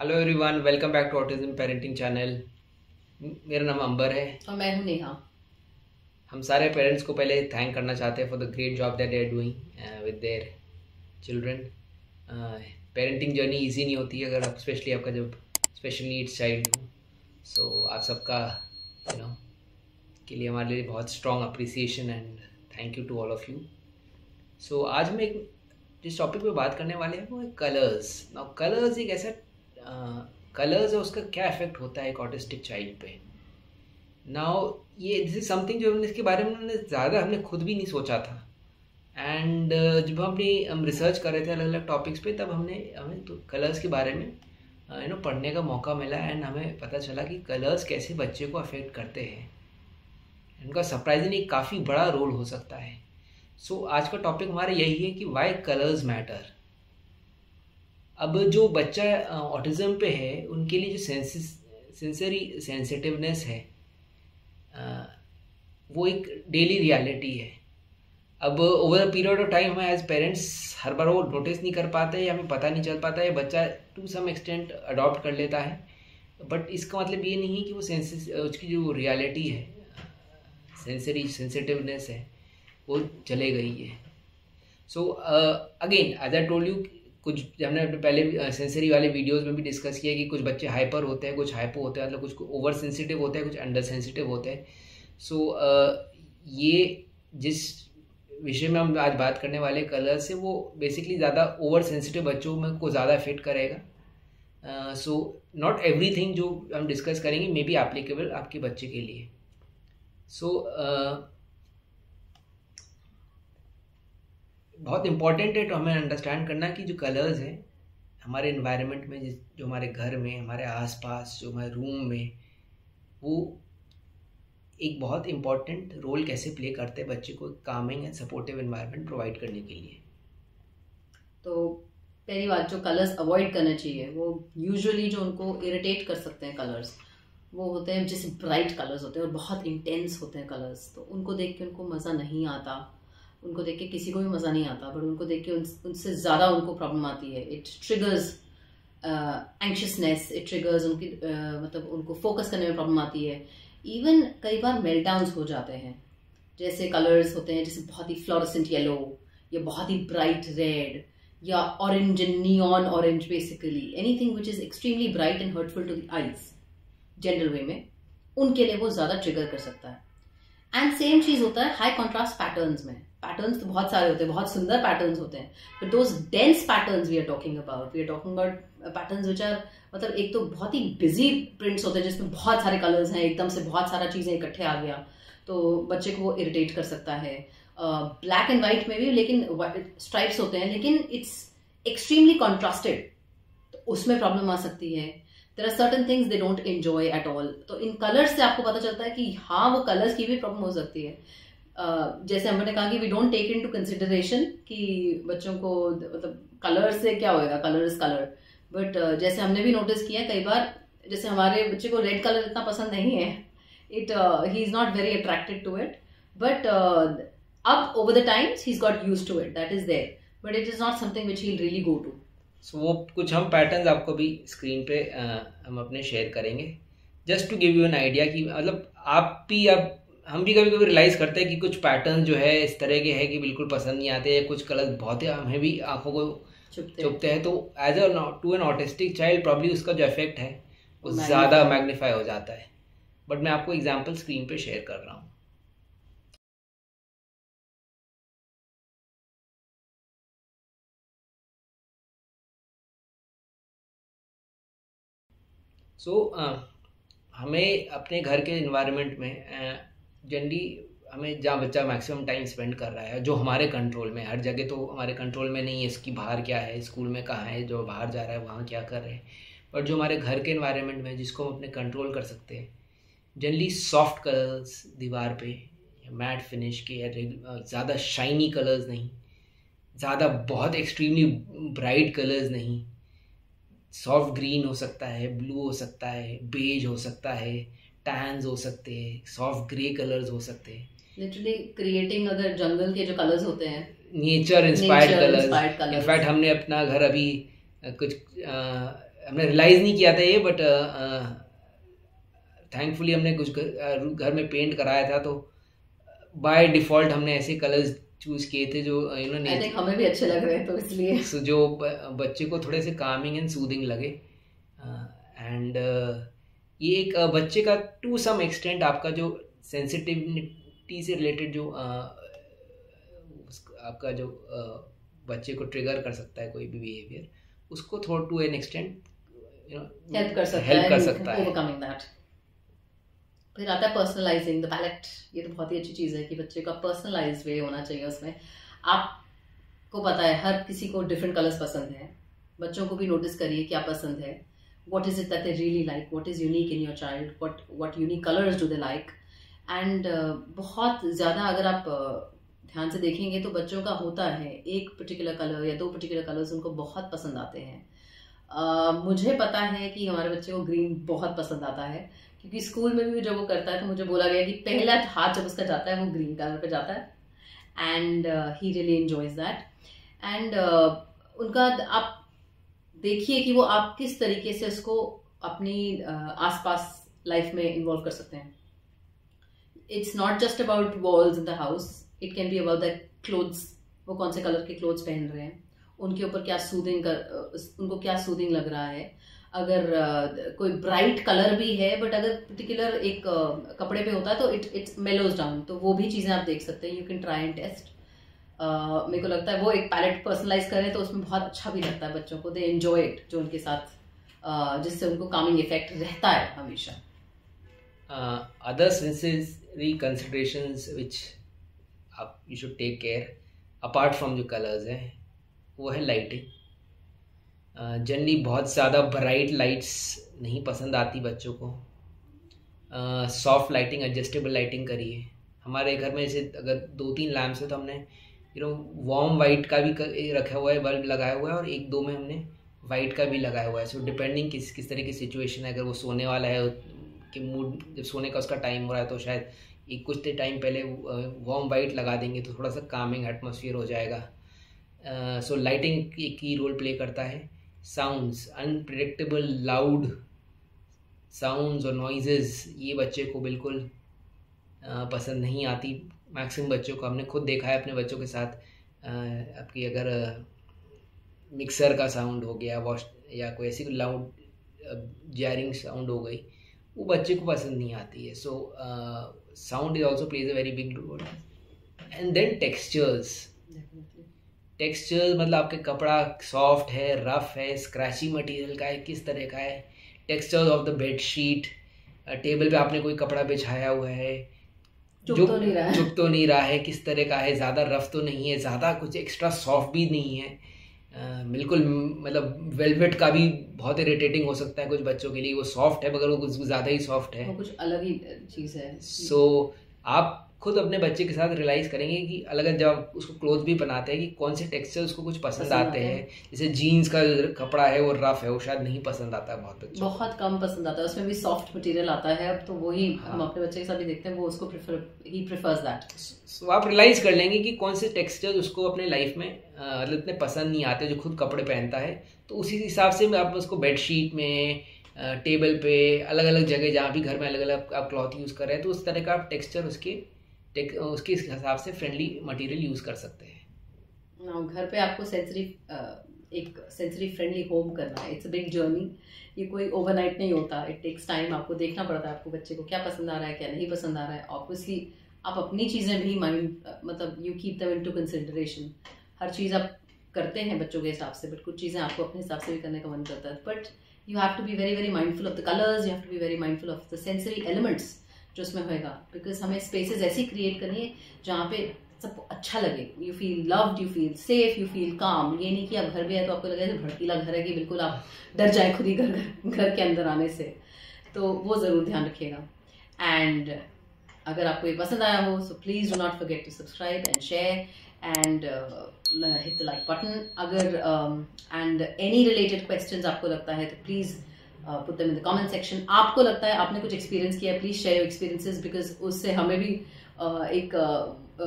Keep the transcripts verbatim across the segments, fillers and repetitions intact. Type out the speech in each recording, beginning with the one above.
Hello everyone, welcome back to autism parenting channel. मेरा नाम अंबर है और मैं हूं नेहा। हम सारे पेरेंट्स को पहले थैंक करना चाहते हैं for the great job that they are doing with their children. Parenting journey easy नहीं होती है अगर आप स्पेशली आपका जब स्पेशल नीड्स चाइल्ड हो। सो आप सबका यू नो के लिए हमारे लिए बहुत strong appreciation and thank you to all of you. So आज हम एक जिस टॉपिक पर बात करने वाले हैं वो है कलर्स। नाउ कलर्स एक ऐसा कलर्स uh, और उसका क्या इफेक्ट होता है एक ऑटिस्टिक चाइल्ड पे। नाउ ये दिस इज समथिंग जो हमने इसके बारे में हमने ज़्यादा हमने खुद भी नहीं सोचा था। एंड uh, जब हम अपनी हम रिसर्च कर रहे थे अलग अलग टॉपिक्स पे तब हमने हमें तो कलर्स के बारे में you uh, know you know, पढ़ने का मौका मिला। एंड हमें पता चला कि कलर्स कैसे बच्चे को अफेक्ट करते हैं। उनका सरप्राइजिंग एक काफ़ी बड़ा रोल हो सकता है। सो so, आज का टॉपिक हमारा यही है कि वाई कलर्स मैटर। अब जो बच्चा ऑटिज़म पे है उनके लिए जो सेंसेस सेंसरी सेंसिटिवनेस है आ, वो एक डेली रियलिटी है। अब over a period of time हमें एज पेरेंट्स हर बार वो नोटिस नहीं कर पाते या हमें पता नहीं चल पाता है। बच्चा टू सम एक्सटेंट अडॉप्ट कर लेता है, बट इसका मतलब ये नहीं कि वो सेंसेस उसकी जो रियलिटी है सेंसरी सेंसिटिवनेस है वो चले गई है। So again as I told you, कुछ हमने अपने पहले सेंसरी वाले वीडियोस में भी डिस्कस किया कि कुछ बच्चे हाइपर होते हैं, कुछ हाइपो होते हैं, मतलब कुछ ओवर सेंसिटिव होते हैं, कुछ अंडर सेंसिटिव होते हैं। सो so, ये जिस विषय में हम आज बात करने वाले कलर से वो बेसिकली ज़्यादा ओवर सेंसिटिव बच्चों में को ज़्यादा इफेक्ट करेगा। सो नॉट एवरीथिंग जो हम डिस्कस करेंगे मे बी एप्लीकेबल आपके बच्चे के लिए। सो so, uh, बहुत इम्पॉर्टेंट है तो हमें अंडरस्टैंड करना कि जो कलर्स हैं हमारे इन्वायरमेंट में, जिस जो हमारे घर में, हमारे आसपास, जो हमारे रूम में, वो एक बहुत इम्पॉर्टेंट रोल कैसे प्ले करते हैं बच्चे को calming and supportive environment provide करने के लिए। तो पहली बात जो कलर्स अवॉइड करना चाहिए वो यूजुअली जो उनको इरिटेट कर सकते हैं कलर्स वो होते हैं जैसे ब्राइट कलर्स होते हैं और बहुत इंटेंस होते हैं कलर्स। तो उनको देख के उनको मज़ा नहीं आता, उनको देख के किसी को भी मज़ा नहीं आता, बट उनको देख के उन, उनसे ज़्यादा उनको प्रॉब्लम आती है। It triggers anxiousness, it triggers उनकी uh, मतलब उनको फोकस करने में प्रॉब्लम आती है। इवन कई बार मेल्टडाउन्स हो जाते हैं। जैसे कलर्स होते हैं जैसे बहुत ही फ्लोरेसेंट येलो या बहुत ही ब्राइट रेड या orange and neon orange, basically anything which is extremely bright and hurtful to the eyes general way में उनके लिए वो ज़्यादा ट्रिगर कर सकता है। एंड सेम चीज़ होता है हाई कॉन्ट्रास्ट पैटर्न्स में। पैटर्न्स तो बहुत सारे होते हैं, बहुत सुंदर पैटर्न्स होते हैं, but those dense patterns we are talking about we are talking about patterns which are मतलब एक तो बहुत ही बिजी प्रिंट्स होते हैं जिसमें बहुत सारे कलर्स हैं, एकदम से बहुत सारा चीज़ें इकट्ठे आ गया, तो बच्चे को वो इरिटेट कर सकता है। ब्लैक एंड वाइट में भी लेकिन स्ट्राइप्स होते हैं लेकिन इट्स एक्सट्रीमली कॉन्ट्रास्टेड, तो उसमें प्रॉब्लम आ सकती है। There are certain things they don't enjoy at all. तो इन कलर्स से आपको पता चलता है कि हाँ वो कलर्स की भी प्रॉब्लम हो सकती है। uh, जैसे हमने कहा कि we don't take into consideration कि बच्चों को मतलब कलर से क्या होएगा, colour is colour. But uh, जैसे हमने भी नोटिस किया कई बार, जैसे हमारे बच्चे को रेड कलर इतना पसंद नहीं है, it he is not very attracted to it, but अब over the times he is got used to it, that is there, but it is not something which he really go to. So so, वो कुछ हम patterns आपको भी screen पे आ, हम अपने share करेंगे just to give you an idea कि मतलब आप भी अब हम भी कभी कभी रियलाइज़ करते हैं कि कुछ पैटर्न जो है इस तरह के हैं कि बिल्कुल पसंद नहीं आते, कुछ कलर बहुत ही हमें भी आंखों को चुभते हैं। तो as a to an autistic child probably उसका जो इफेक्ट है वो ज़्यादा मैग्नीफाई हो जाता है। बट मैं आपको एग्जाम्पल स्क्रीन पर शेयर कर रहा हूँ। सो so, uh, हमें अपने घर के इन्वायरमेंट में जनरली uh, हमें जहाँ बच्चा मैक्सिमम टाइम स्पेंड कर रहा है जो हमारे कंट्रोल में, हर जगह तो हमारे कंट्रोल में नहीं है इसकी बाहर क्या है, स्कूल में कहाँ है, जो बाहर जा रहा है वहाँ क्या कर रहे हैं, बट जो हमारे घर के इन्वायरमेंट में जिसको हम अपने कंट्रोल कर सकते हैं जनरली सॉफ्ट कलर्स दीवार पे, मैट फिनिश के, ज़्यादा शाइनी कलर्स नहीं, ज़्यादा बहुत एक्सट्रीमली ब्राइट कलर्स नहीं। सॉफ्ट ग्रीन हो सकता है, ब्लू हो सकता है, बेज हो सकता है, टैन्स हो सकते हैं, सॉफ्ट ग्रे कलर्स हो सकते हैं। लिटरली क्रिएटिंग अगर जंगल के जो कलर्स होते हैं नेचर इंस्पायर्ड कलर्स। इनफैक्ट हमने अपना घर अभी कुछ हमने रियलाइज़ नहीं किया था ये, बट थैंकफुली हमने कुछ घर, घर में पेंट कराया था, तो बाय डिफ़ॉल्ट हमने ऐसे कलर्स चूज़ किए थे जो यू नो नहीं हमें भी अच्छे लग रहे हैं, तो इसलिए so, जो बच्चे को थोड़े से कामिंग एंड सूदिंग लगे। एंड uh, uh, ये एक uh, बच्चे का टू सम एक्सटेंट आपका जो सेंसिटिविटी से रिलेटेड जो uh, आपका जो uh, बच्चे को ट्रिगर कर सकता है कोई भी बिहेवियर, उसको थोड़ा to an extent you know help कर सकता है, कर सकता है ओवरकमिंग दैट। फिर आता है पर्सनलाइजिंग द पैलेट। ये तो बहुत ही अच्छी चीज़ है कि बच्चे का पर्सनलाइज वे होना चाहिए, उसमें आपको पता है हर किसी को डिफरेंट कलर्स पसंद है, बच्चों को भी नोटिस करिए क्या पसंद है, what is it that they really like, what is unique in your child, what what unique colours do they like. And बहुत ज़्यादा अगर आप uh, ध्यान से देखेंगे तो बच्चों का होता है एक पर्टिकुलर कलर या दो पर्टिकुलर कलर्स उनको बहुत पसंद आते हैं। uh, मुझे पता है कि हमारे बच्चे को ग्रीन बहुत पसंद आता है, क्योंकि स्कूल में भी जब वो करता है तो मुझे बोला गया कि पहला हाथ जब उसका जाता है वो ग्रीन कलर पे जाता है, and he really enjoys that. And उनका आप देखिए कि वो आप किस तरीके से उसको अपनी uh, आसपास लाइफ में इन्वॉल्व कर सकते हैं। It's not just about walls in the house, it can be about the clothes, वो कौन से कलर के क्लोथ्स पहन रहे हैं, उनके ऊपर क्या सूदिंग कर उनको क्या सूदिंग लग रहा है। अगर uh, कोई ब्राइट कलर भी है बट अगर पर्टिकुलर एक uh, कपड़े पे होता है तो इट इट्स मेलोज डाउन, तो वो भी चीज़ें आप देख सकते हैं। You can try and test. मेरे को लगता है वो एक पैलेट पर्सनलाइज करें तो उसमें बहुत अच्छा भी लगता है बच्चों को, दे एन्जॉय इट, जो उनके साथ uh, जिससे उनको कामिंग इफेक्ट रहता है हमेशा। अदर सेंसेसरी कंसिडरेशंस विच आप you should take care apart from जो कलर्स हैं वो है लाइटिंग। जनरली uh, बहुत ज़्यादा ब्राइट लाइट्स नहीं पसंद आती बच्चों को। सॉफ्ट लाइटिंग, एडजस्टेबल लाइटिंग करिए। हमारे घर में जैसे अगर दो तीन लैम्प्स हैं तो हमने यू नो वार्म वाइट का भी रखा हुआ है, बल्ब लगाया हुआ है, और एक दो में हमने वाइट का भी लगाया हुआ है। सो so, डिपेंडिंग किस किस तरह की सिचुएशन है, अगर वो सोने वाला है कि मूड जब सोने का उसका टाइम हो रहा है तो शायद एक कुछ देर टाइम पहले वार्म वाइट लगा देंगे तो थोड़ा सा कामिंग एटमोसफियर हो जाएगा। सो लाइटिंग की रोल प्ले करता है। साउंड्स, अनप्रेडिक्टेबल लाउड साउंड्स और नॉइजेज़ ये बच्चे को बिल्कुल पसंद नहीं आती। मैक्सिमम बच्चों को हमने खुद देखा है अपने बच्चों के साथ, आपकी अगर मिक्सर का साउंड हो गया वॉश या कोई ऐसी लाउड जैरिंग साउंड हो गई, वो बच्चे को पसंद नहीं आती है। So sound is also plays a very big role. And then textures, texture मतलब आपके कपड़ा सॉफ्ट है, रफ़ है, स्क्रैची मटेरियल का है, किस तरह का है। Textures of the bed sheet, table पे आपने कोई कपड़ा बिछाया हुआ है जो चुप तो नहीं रहा है, चुप तो नहीं रहा है, किस तरह का है, ज़्यादा रफ़ तो नहीं है, ज़्यादा कुछ एक्स्ट्रा सॉफ्ट भी नहीं है। uh, बिल्कुल मतलब वेलवेट का भी बहुत इरिटेटिंग हो सकता है कुछ बच्चों के लिए, वो सॉफ्ट है मगर वो कुछ ज़्यादा ही सॉफ्ट है, कुछ अलग ही चीज़ है। सो so, आप खुद अपने बच्चे के साथ रियलाइज़ करेंगे कि अलग अलग जब उसको क्लोथ भी बनाते हैं कि कौन से टेक्सचर उसको कुछ पसंद, पसंद आते हैं। जैसे जीन्स का कपड़ा है वो रफ है, वो शायद नहीं पसंद आता है, बहुत बहुत कम पसंद आता है, उसमें भी सॉफ्ट मटेरियल आता है। अब तो वही हाँ। हम अपने बच्चे के साथ भी देखते हैं, वो उसको प्रेफर ही प्रेफर्स दैट। सो आप रियलाइज़ कर लेंगे कि कौन से टेक्सचर उसको अपने लाइफ में मतलब इतने पसंद नहीं आते, जो खुद कपड़े पहनता है, तो उसी हिसाब से आप उसको बेडशीट में, टेबल पे, अलग अलग जगह जहाँ भी घर में अलग अलग आप क्लॉथ यूज़ कर रहे हैं तो उस तरह का आप टेक्सचर उसके उसके हिसाब से फ्रेंडली मटेरियल यूज़ कर सकते हैं। घर पे आपको सेंसरी एक सेंसरी फ्रेंडली होम करना है। इट्स अ बिग जर्नी, ये कोई ओवरनाइट नहीं होता, इट टेक्स टाइम। आपको देखना पड़ता है आपको बच्चे को क्या पसंद आ रहा है, क्या नहीं पसंद आ रहा है। ऑब्वियसली आप अपनी चीज़ें भी माइंड मतलब you keep them into consideration. हर चीज़ आप करते हैं बच्चों के हिसाब से, बट कुछ चीज़ें आपको अपने हिसाब से भी करने का मन करता है। But you have to be very very mindful of the colours, you have to be very mindful of the sensory elements जो उसमें होएगा, बिकॉज हमें स्पेसेस ऐसी क्रिएट करनी है जहाँ पे सबको अच्छा लगे, you feel loved, you feel safe, you feel calm. ये नहीं कि आप घर में है तो आपको लगेगा भड़कीला घर है कि बिल्कुल आप डर जाए खुद ही घर घर के अंदर आने से, तो वो ज़रूर ध्यान रखिएगा। एंड अगर आपको ये पसंद आया हो so please do not forget to subscribe and share and hit the like button. अगर एंड एनी रिलेटेड क्वेश्चन आपको लगता है तो please put them in the comment section. आपको लगता है आपने कुछ एक्सपीरियंस किया, please share your experiences, because उससे हमें भी uh, एक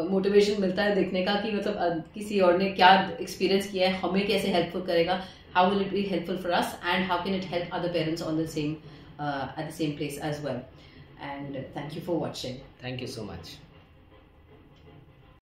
मोटिवेशन uh, मिलता है देखने का कि मतलब uh, किसी और ने क्या एक्सपीरियंस किया है, हमें कैसे हेल्पफुल करेगा। how will it be helpful for us, and how can it help other parents on the same uh, at the same place as well. And thank you for watching. Thank you so much.